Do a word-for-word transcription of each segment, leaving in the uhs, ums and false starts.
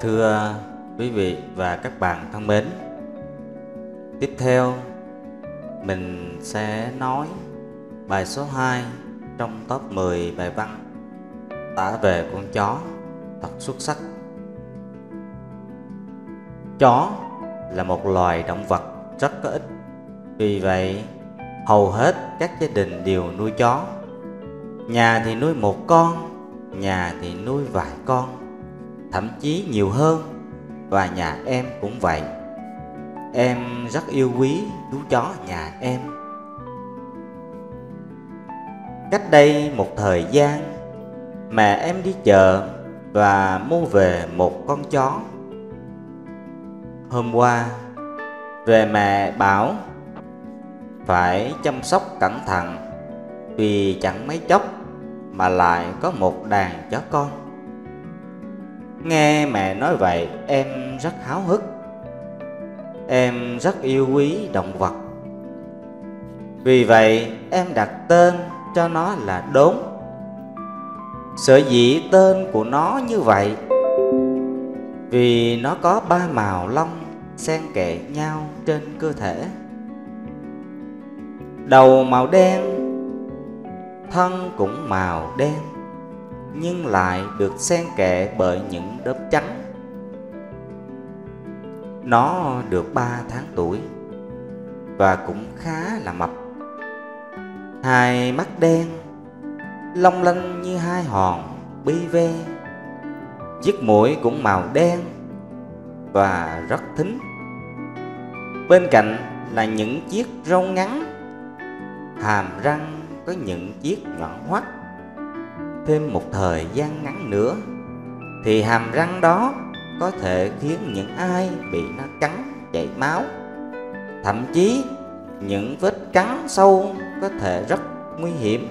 Thưa quý vị và các bạn thân mến, tiếp theo mình sẽ nói bài số hai trong top mười bài văn tả về con chó thật xuất sắc. Chó là một loài động vật rất có ích, vì vậy hầu hết các gia đình đều nuôi chó. Nhà thì nuôi một con, nhà thì nuôi vài con, thậm chí nhiều hơn, và nhà em cũng vậy. Em rất yêu quý chú chó nhà em. Cách đây một thời gian, mẹ em đi chợ và mua về một con chó. Hôm qua về mẹ bảo phải chăm sóc cẩn thận, vì chẳng mấy chốc mà lại có một đàn chó con. Nghe mẹ nói vậy, em rất háo hức. Em rất yêu quý động vật, vì vậy em đặt tên cho nó là Đốn. Sở dĩ tên của nó như vậy vì nó có ba màu lông xen kẽ nhau trên cơ thể. Đầu màu đen, thân cũng màu đen, nhưng lại được xen kẽ bởi những đốm trắng. Nó được ba tháng tuổi và cũng khá là mập. Hai mắt đen long lanh như hai hòn bi ve. Chiếc mũi cũng màu đen và rất thính. Bên cạnh là những chiếc râu ngắn. Hàm răng có những chiếc nhọn hoắt. Thêm một thời gian ngắn nữa thì hàm răng đó có thể khiến những ai bị nó cắn chảy máu. Thậm chí những vết cắn sâu có thể rất nguy hiểm.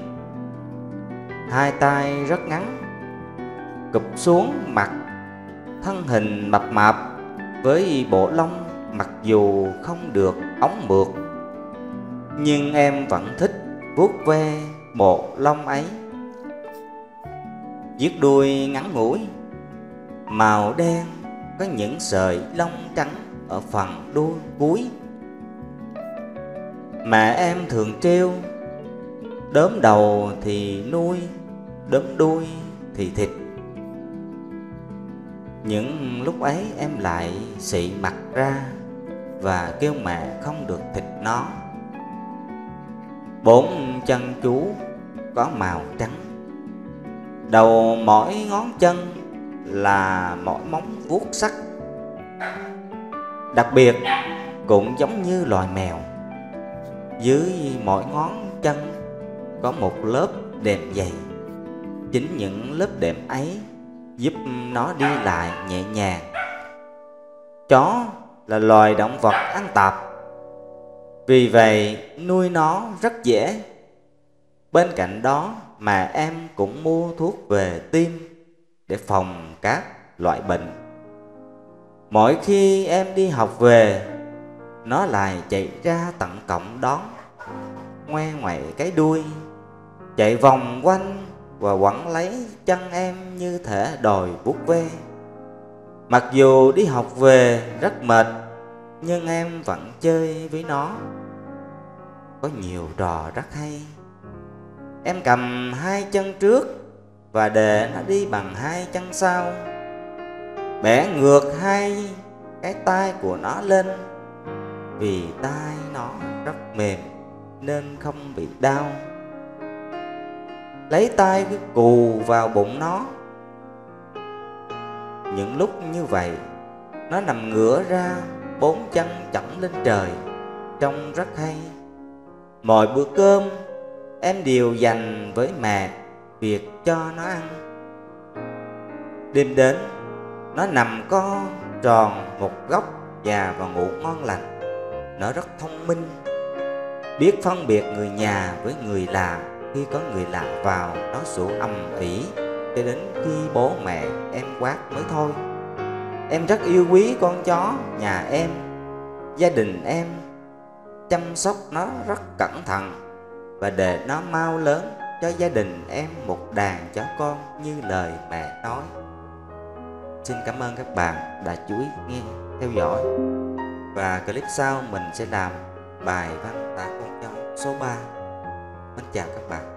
Hai tay rất ngắn, cụp xuống mặt. Thân hình mập mạp với bộ lông mặc dù không được óng mượt, nhưng em vẫn thích vuốt ve bộ lông ấy. Chiếc đuôi ngắn ngủi màu đen có những sợi lông trắng ở phần đuôi cuối. Mẹ em thường trêu đốm đầu thì nuôi, đốm đuôi thì thịt. Những lúc ấy em lại xị mặt ra và kêu mẹ không được thịt nó. Bốn chân chú có màu trắng. Đầu mỗi ngón chân là mỗi móng vuốt sắt. Đặc biệt cũng giống như loài mèo, dưới mỗi ngón chân có một lớp đệm dày. Chính những lớp đệm ấy giúp nó đi lại nhẹ nhàng. Chó là loài động vật ăn tạp, vì vậy nuôi nó rất dễ. Bên cạnh đó, mà em cũng mua thuốc về tim để phòng các loại bệnh. Mỗi khi em đi học về, nó lại chạy ra tận cổng đón, ngoe ngoại cái đuôi, chạy vòng quanh và quẳng lấy chân em như thể đòi vuốt ve. Mặc dù đi học về rất mệt, nhưng em vẫn chơi với nó. Có nhiều trò rất hay. Em cầm hai chân trước và để nó đi bằng hai chân sau. Bẻ ngược hai cái tay của nó lên, vì tay nó rất mềm nên không bị đau. Lấy tay cứ cù vào bụng nó. Những lúc như vậy, nó nằm ngửa ra, bốn chân chỏng lên trời, trông rất hay. Mọi bữa cơm em đều dành với mẹ việc cho nó ăn. Đêm đến, nó nằm co tròn một góc già và ngủ ngon lành. Nó rất thông minh, biết phân biệt người nhà với người lạ. Khi có người lạ vào, nó sủa ầm ĩ cho đến khi bố mẹ em quát mới thôi. Em rất yêu quý con chó nhà em. Gia đình em chăm sóc nó rất cẩn thận và để nó mau lớn cho gia đình em một đàn chó con như lời mẹ nói. Xin cảm ơn các bạn đã chú ý nghe, theo dõi. Và clip sau mình sẽ làm bài văn tả con trâu số ba. Mến chào các bạn.